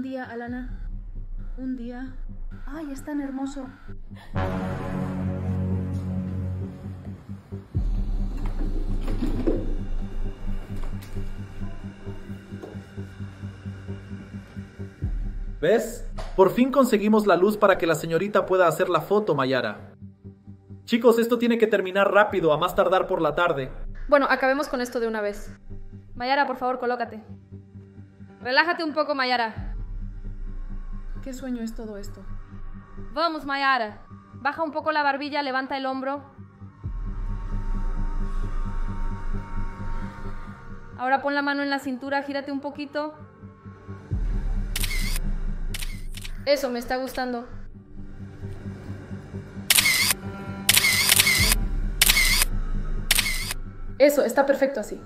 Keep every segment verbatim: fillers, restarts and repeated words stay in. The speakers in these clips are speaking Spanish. Un día, Alana. Un día... ¡Ay, es tan hermoso! ¿Ves? Por fin conseguimos la luz para que la señorita pueda hacer la foto, Mayara. Chicos, esto tiene que terminar rápido, a más tardar por la tarde. Bueno, acabemos con esto de una vez. Mayara, por favor, colócate. Relájate un poco, Mayara. ¿Qué sueño es todo esto? Vamos, Mayara. Baja un poco la barbilla, levanta el hombro. Ahora pon la mano en la cintura, gírate un poquito. Eso, me está gustando. Eso, está perfecto así.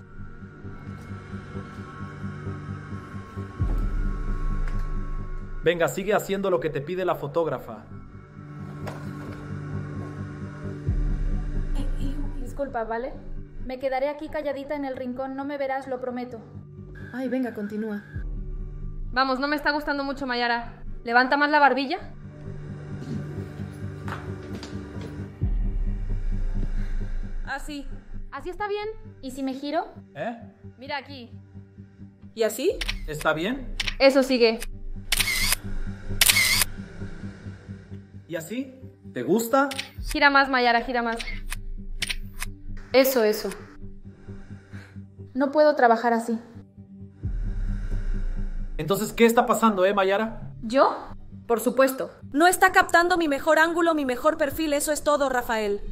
Venga, sigue haciendo lo que te pide la fotógrafa. Disculpa, ¿vale? Me quedaré aquí calladita en el rincón, no me verás, lo prometo. Ay, venga, continúa. Vamos, no me está gustando mucho, Mayara. Levanta más la barbilla. Así. ¿Así está bien? ¿Y si me giro? ¿Eh? Mira aquí. ¿Y así? ¿Está bien? Eso sigue. ¿Y así? ¿Te gusta? Gira más, Mayara, gira más. Eso, eso. No puedo trabajar así. Entonces, ¿qué está pasando, eh, Mayara? ¿Yo? Por supuesto. No está captando mi mejor ángulo, mi mejor perfil, eso es todo, Rafael.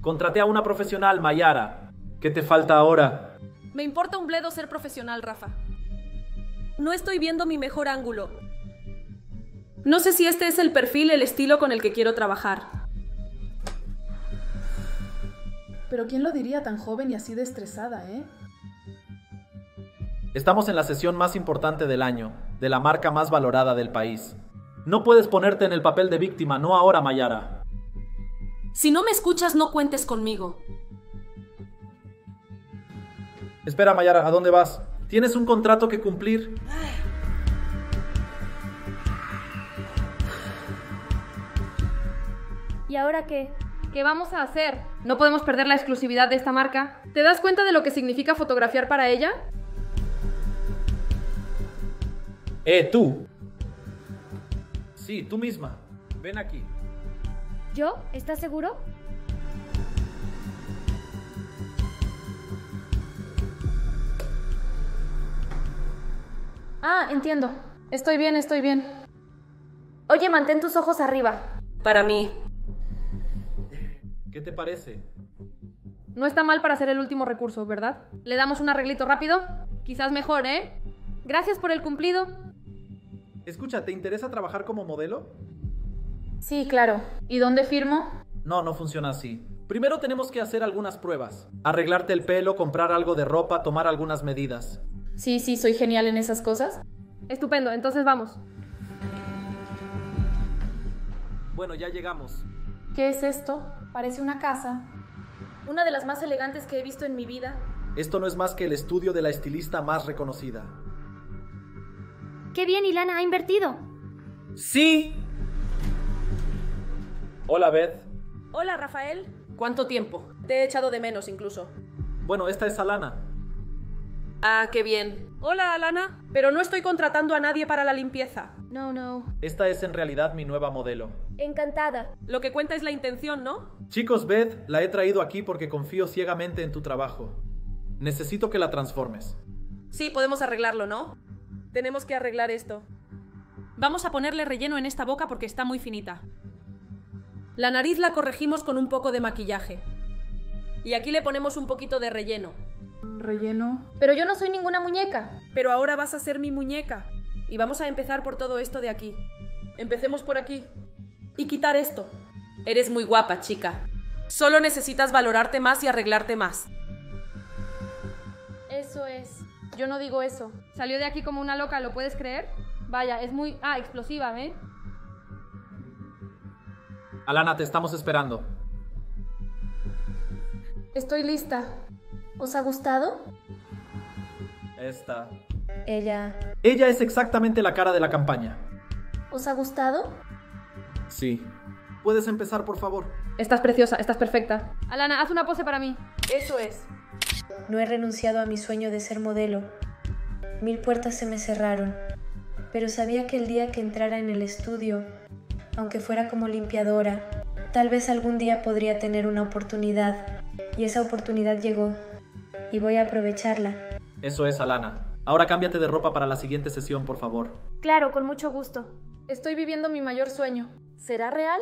Contraté a una profesional, Mayara. ¿Qué te falta ahora? Me importa un bledo ser profesional, Rafa. No estoy viendo mi mejor ángulo. No sé si este es el perfil, el estilo con el que quiero trabajar. Pero ¿quién lo diría tan joven y así de estresada, eh? Estamos en la sesión más importante del año, de la marca más valorada del país. No puedes ponerte en el papel de víctima, no ahora, Mayara. Si no me escuchas, no cuentes conmigo. Espera, Mayara, ¿a dónde vas? Tienes un contrato que cumplir. Ay. ¿Y ahora qué? ¿Qué vamos a hacer? No podemos perder la exclusividad de esta marca. ¿Te das cuenta de lo que significa fotografiar para ella? Eh, tú. Sí, tú misma. Ven aquí. ¿Yo? ¿Estás seguro? Ah, entiendo. Estoy bien, estoy bien. Oye, mantén tus ojos arriba. Para mí. ¿Qué te parece? No está mal para ser el último recurso, ¿verdad? ¿Le damos un arreglito rápido? Quizás mejor, ¿eh? Gracias por el cumplido. Escucha, ¿te interesa trabajar como modelo? Sí, claro. ¿Y dónde firmo? No, no funciona así. Primero tenemos que hacer algunas pruebas. Arreglarte el pelo, comprar algo de ropa, tomar algunas medidas. Sí, sí, soy genial en esas cosas. Estupendo, entonces vamos. Bueno, ya llegamos. ¿Qué es esto? Parece una casa. Una de las más elegantes que he visto en mi vida. Esto no es más que el estudio de la estilista más reconocida. ¡Qué bien, Ilana! ¿Ha invertido? ¡Sí! Hola, Beth. Hola, Rafael. ¿Cuánto tiempo? Te he echado de menos, incluso. Bueno, esta es Alana. Ah, qué bien. Hola, Alana. Pero no estoy contratando a nadie para la limpieza. No, no. Esta es en realidad mi nueva modelo. Encantada. Lo que cuenta es la intención, ¿no? Chicos, Beth, la he traído aquí porque confío ciegamente en tu trabajo. Necesito que la transformes. Sí, podemos arreglarlo, ¿no? Tenemos que arreglar esto. Vamos a ponerle relleno en esta boca porque está muy finita. La nariz la corregimos con un poco de maquillaje. Y aquí le ponemos un poquito de relleno. ¿Relleno? Pero yo no soy ninguna muñeca. Pero ahora vas a ser mi muñeca. Y vamos a empezar por todo esto de aquí. Empecemos por aquí. Y quitar esto. Eres muy guapa, chica. Solo necesitas valorarte más y arreglarte más. Eso es. Yo no digo eso. Salió de aquí como una loca, ¿lo puedes creer? Vaya, es muy... Ah, explosiva, ¿eh? Alana, te estamos esperando. Estoy lista. ¿Os ha gustado? Esta. Ella... Ella es exactamente la cara de la campaña. ¿Os ha gustado? Sí. ¿Puedes empezar, por favor? Estás preciosa, estás perfecta. Alana, haz una pose para mí. Eso es. No he renunciado a mi sueño de ser modelo. Mil puertas se me cerraron, pero sabía que el día que entrara en el estudio, aunque fuera como limpiadora, tal vez algún día podría tener una oportunidad. Y esa oportunidad llegó, y voy a aprovecharla. Eso es, Alana. Ahora cámbiate de ropa para la siguiente sesión, por favor. Claro, con mucho gusto. Estoy viviendo mi mayor sueño. ¿Será real?